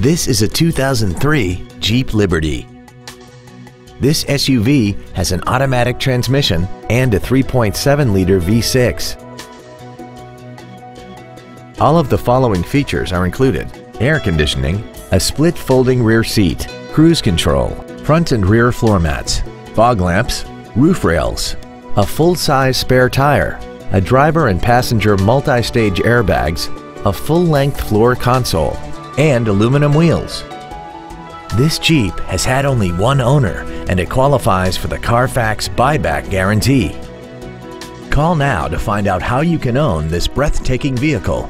This is a 2003 Jeep Liberty. This SUV has an automatic transmission and a 3.7-liter V6. All of the following features are included: air conditioning, a split folding rear seat, cruise control, front and rear floor mats, fog lamps, roof rails, a full-size spare tire, a driver and passenger multi-stage airbags, a full-length floor console, and aluminum wheels. This Jeep has had only one owner and it qualifies for the Carfax buyback guarantee. Call now to find out how you can own this breathtaking vehicle.